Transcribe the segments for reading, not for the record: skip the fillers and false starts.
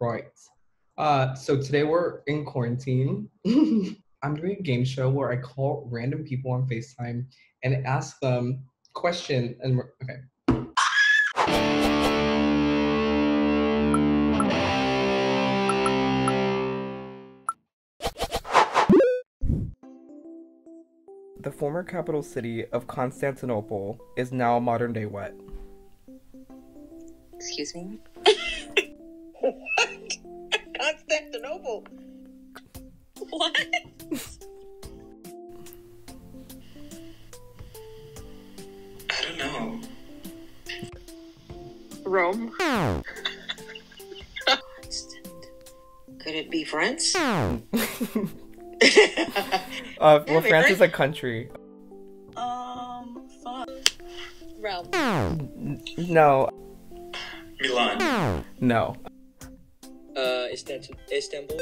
Right. So today we're in quarantine. I'm doing a game show where I call random people on FaceTime and ask them questions. And okay. The former capital city of Constantinople is now modern-day what? Excuse me? What? Constantinople? What? I don't know. Rome? Could it be France? Well, France is a country. Fuck. Rome. No. Milan. No. Istanbul. Istanbul?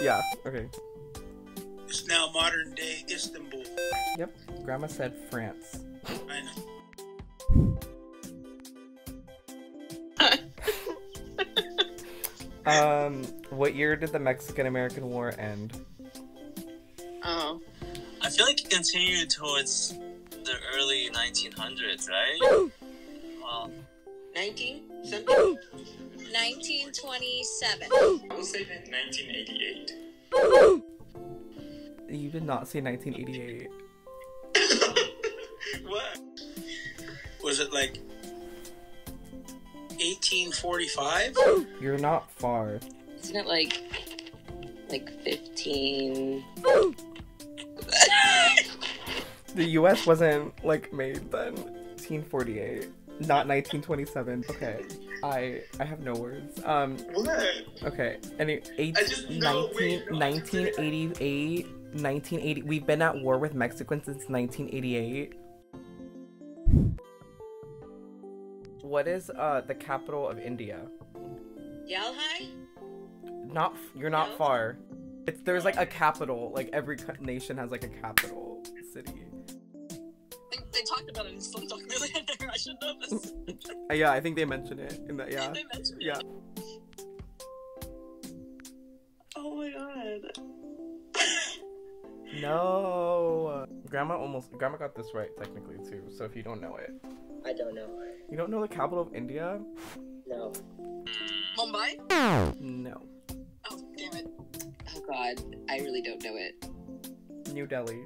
Yeah, okay. It's now modern day Istanbul. Yep, Grandma said France. I know. What year did the Mexican-American War end? Oh. I feel like it continued towards the early 1900s, right? Wow. 19? 1927. I would say that 1988. You did not say 1988. What? Was it like 1845? You're not far. Isn't it like 15? The U.S. wasn't like made then. 1848, not 1927. Okay. I have no words. What? Okay. And 1988, 1980. We've been at war with Mexico since 1988. What is the capital of India? Delhi? You're not far. There's like a capital. Like every nation has like a capital city. They talked about it in Slim Talk earlier. I should know this. Yeah, I think they mentioned it in that. Yeah. They mentioned it. Yeah. Oh my god. No. Grandma got this right technically too. So if you don't know it. I don't know. You don't know the capital of India? No. Mumbai? No. Oh damn it. Oh god, I really don't know it. New Delhi.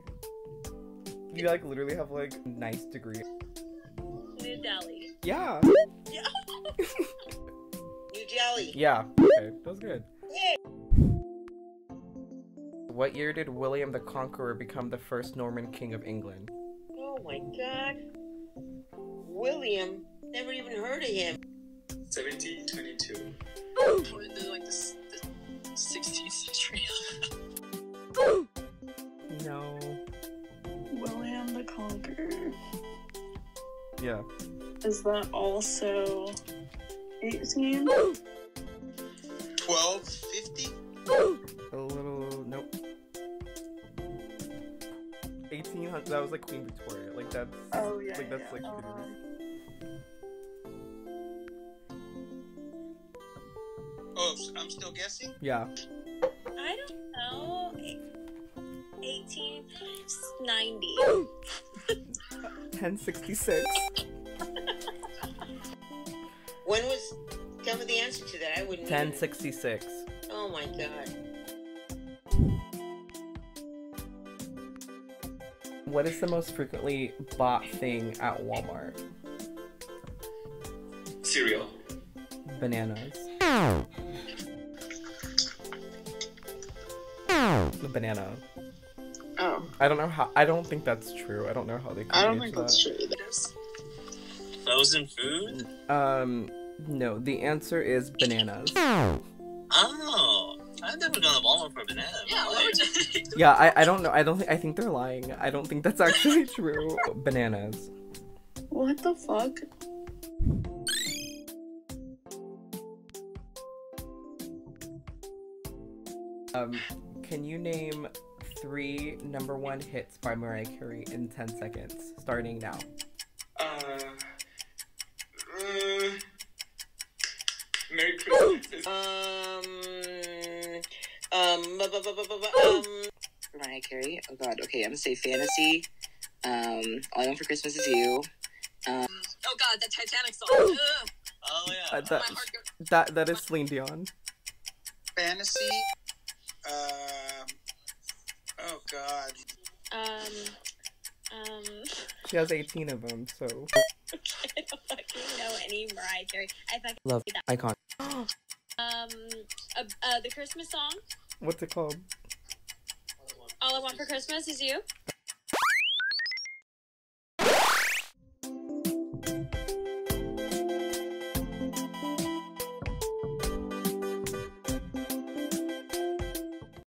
You like literally have like a nice degree. New Delhi. Yeah. Yeah. New Delhi. Yeah. Okay, that was good. Yeah. What year did William the Conqueror become the first Norman king of England? Oh my god. William? Never even heard of him. 1722. Like the 16th century. No. William the Conqueror. Yeah. Is that also 18? 1250? A little... Nope. 1800... That was like Queen Victoria. Like that's... Oh yeah, like that's yeah. Like... Oh, so I'm still guessing? Yeah. I don't know. 1890. 1066. When was... Tell me the answer to that. I wouldn't... 1066. Even... Oh my god. What is the most frequently bought thing at Walmart? Cereal. Bananas. Ow. Ow. The banana. Oh. I don't know how. I don't think that's true. I don't know how they. I don't think that's true either. Frozen food? No. The answer is bananas. Oh, I've never gone to Walmart for a banana. Yeah, yeah. I don't know. I think they're lying. I don't think that's actually true. Bananas. What the fuck? Can you name 3 number one hits by Mariah Carey in 10 seconds, starting now. Merry Christmas. Mariah Carey. Oh God. Okay, I'm gonna say Fantasy. All I Want for Christmas Is You. Oh God, that Titanic song. Oh yeah. That is Celine Dion. Fantasy. Oh God. She has 18 of them, so. I don't fucking know any Mariah Carey. I fucking love that icon. The Christmas song. What's it called? All I Want for Christmas Is You.